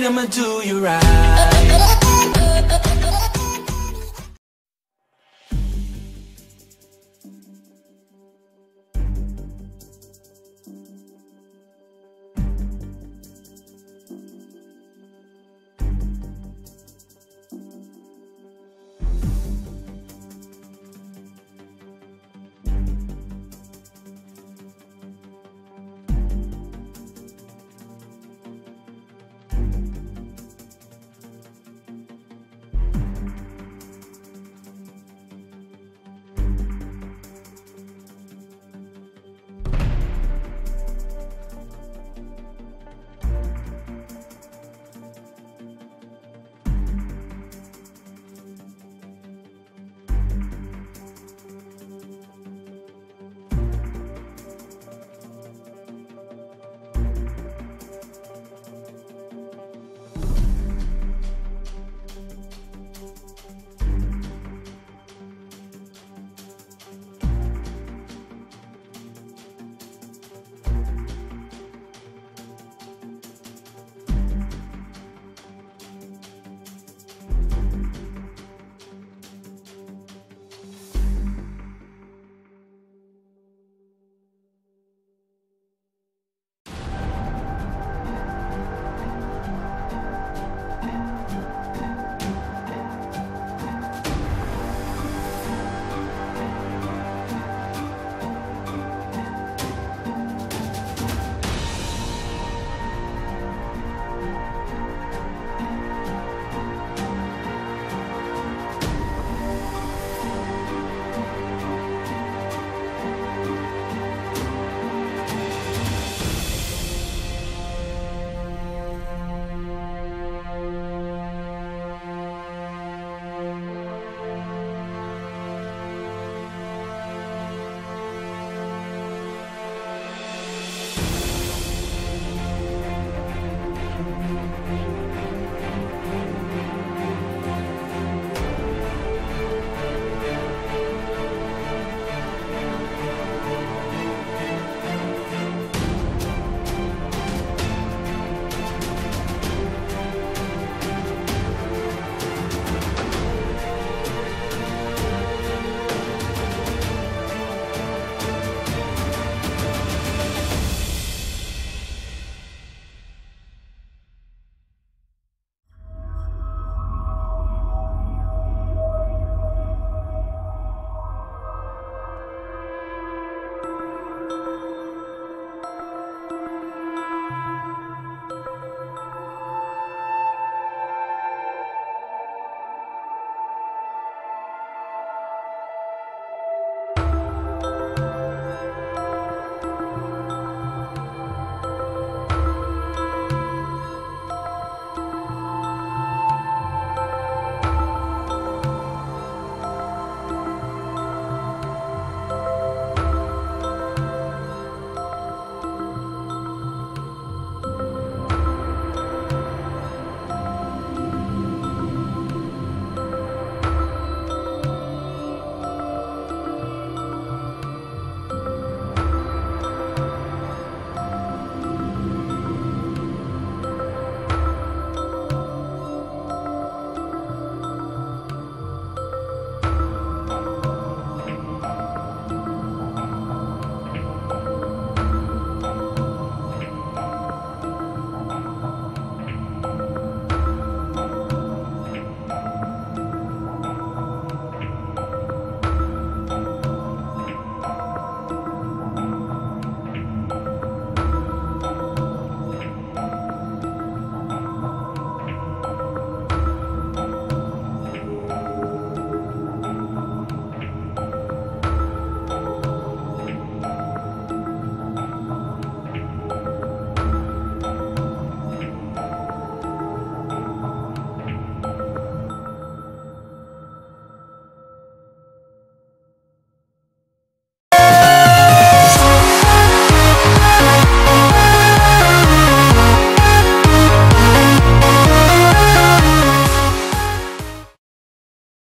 I'ma do you right.